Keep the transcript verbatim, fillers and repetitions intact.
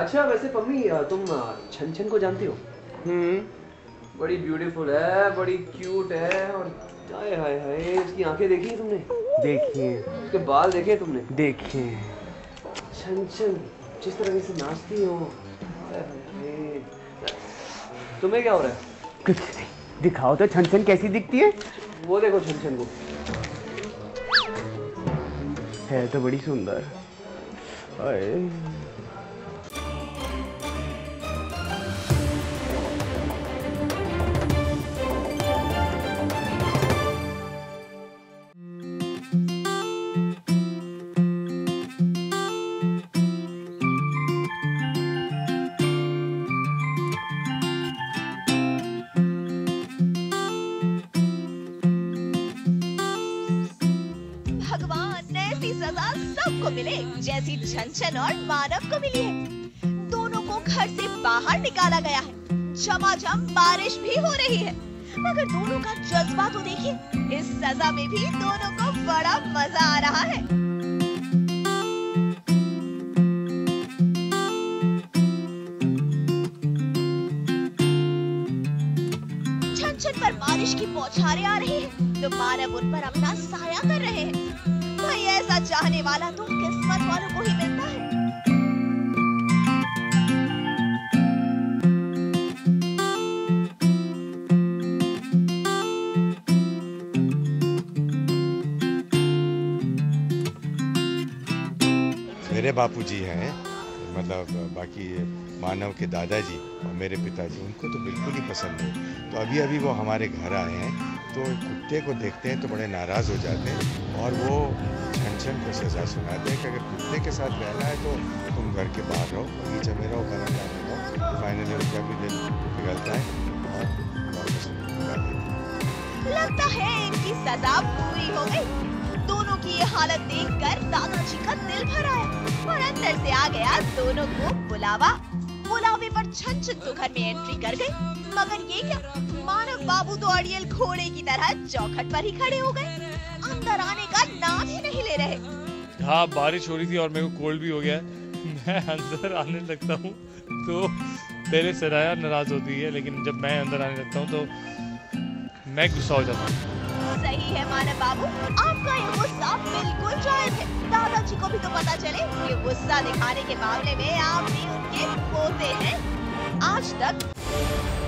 अच्छा वैसे पम्मी तुम छनछन को जानती हो? हम्म, बड़ी ब्यूटीफुल है, बड़ी क्यूट है और हाय हाय हाय उसकी आंखें देखी है तुमने? देखी है। उसके बाल देखे है तुमने? देखे हैं। छनछन जिस तरह से नाचती हो, तुम्हें क्या हो रहा है? कुछ नहीं। दिखाओ तो छनछन कैसी दिखती है। वो देखो छनछन को, है तो बड़ी सुंदर। मिले जैसी छनछन और मानव को मिली है। दोनों को घर से बाहर निकाला गया है, झमाझम बारिश भी हो रही है, मगर दोनों का जज्बा तो देखिए। इस सजा में भी दोनों को बड़ा मजा आ रहा है। छनछन पर बारिश की बौछारें आ रही है तो मानव उन पर अपना साया कर रहे हैं। भाई ऐसा चाहने वाला तो किस्मत वालों को ही मिलता है। मेरे बापूजी हैं, मतलब बाकी मानव के दादाजी और मेरे पिताजी, उनको तो बिल्कुल ही पसंद नहीं। तो अभी अभी वो हमारे घर आए हैं तो कुत्ते को देखते हैं तो बड़े नाराज़ हो जाते हैं और वो छनछन को सजा सुनाते हैं कि अगर कुत्ते के साथ रहना है तो तुम घर के बाहर रहो, बगीचे में रहो, खाना खाने रहो। तो फाइनली उनका भी दिल पिघलता है और वापस निकाल देते हैं। लगता है इनकी सजा पूरी हो गई। दोनों की ये हालत देखकर दादाजी का दिल भर आया और अंदर से आ गया दोनों को बुलावा। बुलावे पर छनछन तो घर में एंट्री कर गई, मगर ये क्या, मानव बाबू तो अड़ियल घोड़े की तरह चौखट पर ही खड़े हो गए, अंदर आने का नाम ही नहीं ले रहे। हाँ, बारिश हो रही थी और मेरे को कोल्ड भी हो गया। मैं अंदर आने लगता हूँ तो पहले सराया नाराज होती है, लेकिन जब मैं अंदर आने लगता हूँ तो मैं गुस्सा हो जाता हूँ। सही है मानव बाबू, आपका ये गुस्सा बिल्कुल जायज है। दादाजी को भी तो पता चले कि गुस्सा दिखाने के मामले में आप भी उनके पोते हैं। आज तक